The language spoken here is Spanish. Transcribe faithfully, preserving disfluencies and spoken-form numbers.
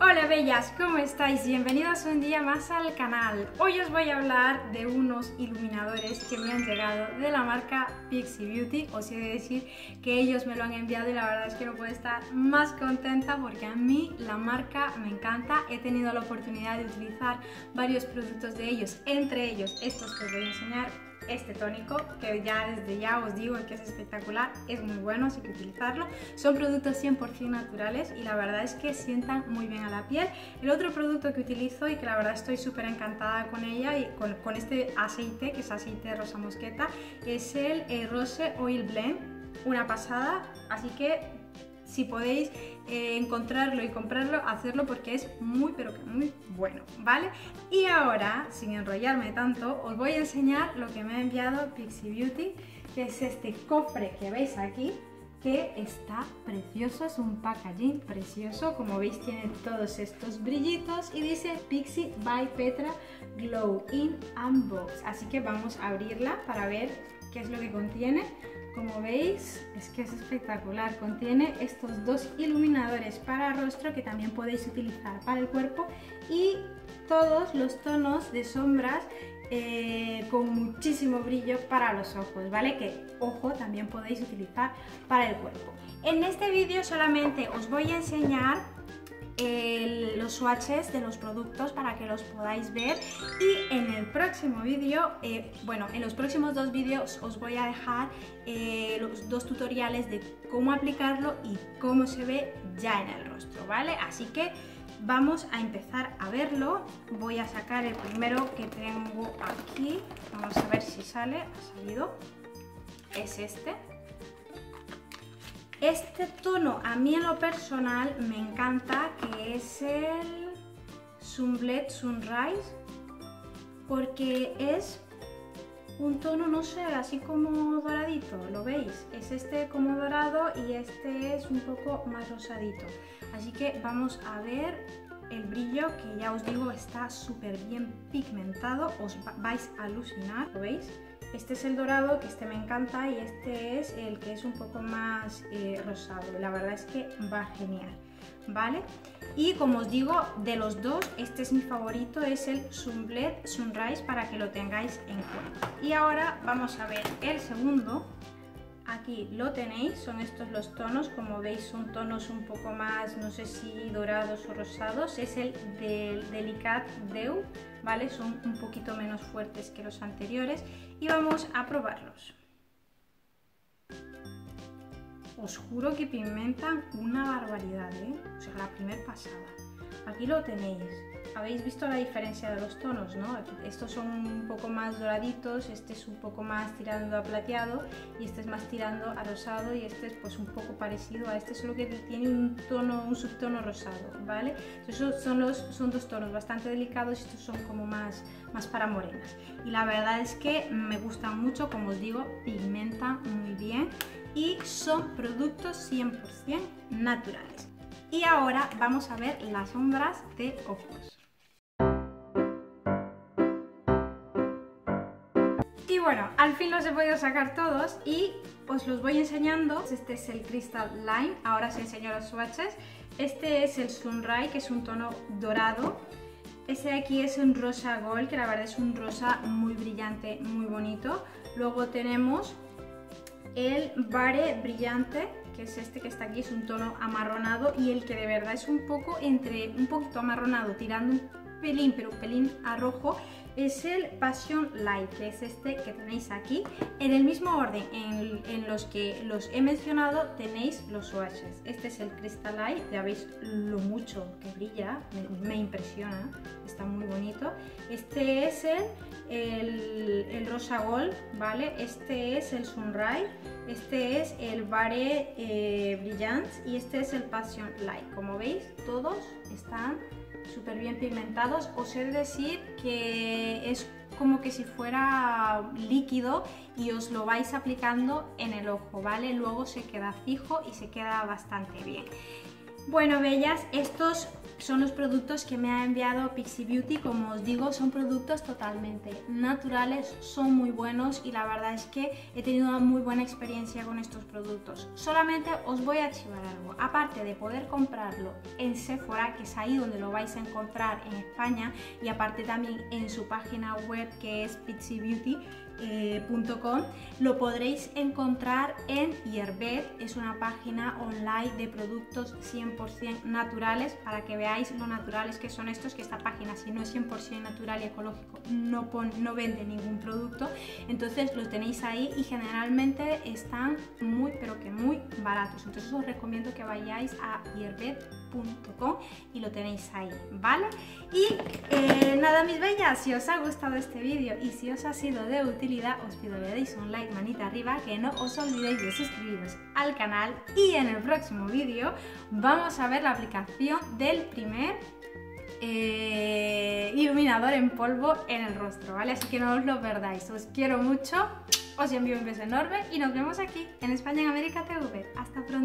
Hola bellas, ¿cómo estáis? Bienvenidas un día más al canal. Hoy os voy a hablar de unos iluminadores que me han llegado de la marca Pixi Beauty. Os he de decir que ellos me lo han enviado y la verdad es que no puedo estar más contenta porque a mí la marca me encanta. He tenido la oportunidad de utilizar varios productos de ellos, entre ellos estos que os voy a enseñar. Este tónico, que ya desde ya os digo que es espectacular, es muy bueno, así que utilizarlo. Son productos cien por cien naturales y la verdad es que sientan muy bien a la piel. El otro producto que utilizo y que la verdad estoy súper encantada con ella y con, con este aceite, que es aceite de rosa mosqueta, es el eh, Rose Oil Blend, una pasada, así que si podéis eh, encontrarlo y comprarlo, hacerlo porque es muy pero que muy bueno, ¿vale? Y ahora, sin enrollarme tanto, os voy a enseñar lo que me ha enviado Pixi Beauty, que es este cofre que veis aquí, que está precioso, es un packaging precioso, como veis tiene todos estos brillitos y dice Pixi by Petra Glow in Unbox, así que vamos a abrirla para ver qué es lo que contiene. Como veis, es que es espectacular, contiene estos dos iluminadores para rostro que también podéis utilizar para el cuerpo y todos los tonos de sombras eh, con muchísimo brillo para los ojos, ¿vale? Que, ojo, también podéis utilizar para el cuerpo. En este vídeo solamente os voy a enseñar El, los swatches de los productos para que los podáis ver y en el próximo vídeo, eh, bueno, en los próximos dos vídeos os voy a dejar eh, los dos tutoriales de cómo aplicarlo y cómo se ve ya en el rostro, ¿vale? Así que vamos a empezar a verlo. Voy a sacar el primero que tengo aquí, vamos a ver si sale, ha salido, es este. Este tono a mí en lo personal me encanta, que es el Delicate Sunrise, porque es un tono, no sé, así como doradito, ¿lo veis? Es este como dorado y este es un poco más rosadito. Así que vamos a ver el brillo, que ya os digo está súper bien pigmentado, os vais a alucinar, ¿lo veis? Este es el dorado, que este me encanta, y este es el que es un poco más eh, rosado. La verdad es que va genial, ¿vale? Y como os digo, de los dos, este es mi favorito, es el Subtle Sunrise, para que lo tengáis en cuenta. Y ahora vamos a ver el segundo. Aquí lo tenéis, son estos los tonos, como veis son tonos un poco más, no sé si dorados o rosados, es el del Delicate Dew, ¿vale? Son un poquito menos fuertes que los anteriores y vamos a probarlos. Os juro que pigmentan una barbaridad, ¿eh? O sea, la primer pasada. Aquí lo tenéis. Habéis visto la diferencia de los tonos, ¿no? Estos son un poco más doraditos, este es un poco más tirando a plateado y este es más tirando a rosado y este es pues un poco parecido a este, solo que tiene un tono, un subtono rosado, ¿vale? Entonces son, los, son dos tonos bastante delicados, estos son como más, más para morenas. Y la verdad es que me gustan mucho, como os digo, pigmentan muy bien y son productos cien por cien naturales. Y ahora vamos a ver las sombras de ojos. Y bueno, al fin los he podido sacar todos y os los voy enseñando. Este es el Crystalline, ahora os enseño los swatches. Este es el Sunray, que es un tono dorado. Este de aquí es un Rosa Gold, que la verdad es un rosa muy brillante, muy bonito. Luego tenemos el Bare brillante, que es este que está aquí, es un tono amarronado, y el que de verdad es un poco entre un poquito amarronado tirando un pelín, pero un pelín a rojo, es el Passion Light, que es este que tenéis aquí. En el mismo orden en, en los que los he mencionado tenéis los swatches. Este es el Crystalline, ya veis lo mucho que brilla, me, me impresiona, está muy bonito. Este es el, el, el Rosa Gold, ¿vale? Este es el Sunray, este es el Bare eh, Brilliance y este es el Passion Light. Como veis, todos están súper bien pigmentados. Os he de decir que es como que si fuera líquido y os lo vais aplicando en el ojo, ¿vale? Luego se queda fijo y se queda bastante bien. Bueno, bellas, estos son los productos que me ha enviado Pixi Beauty. Como os digo, son productos totalmente naturales, son muy buenos y la verdad es que he tenido una muy buena experiencia con estos productos. Solamente os voy a chivar algo, aparte de poder comprarlo en Sephora, que es ahí donde lo vais a encontrar en España, y aparte también en su página web, que es pixi beauty punto com, lo podréis encontrar en iherb. Es una página online de productos cien por cien naturales, para que veáis lo naturales que son estos, que esta página, si no es cien por cien natural y ecológico, no, pon, no vende ningún producto. Entonces los tenéis ahí y generalmente están muy pero que muy baratos. Entonces os recomiendo que vayáis a iherb punto com y lo tenéis ahí, ¿vale? Y eh, nada, mis bellas, si os ha gustado este vídeo y si os ha sido de útil, os pido le deis un like, manita arriba, que no os olvidéis de suscribiros al canal, y en el próximo vídeo vamos a ver la aplicación del primer eh, iluminador en polvo en el rostro, ¿vale? Así que no os lo perdáis, os quiero mucho, os envío un beso enorme y nos vemos aquí en España en América T V. Hasta pronto.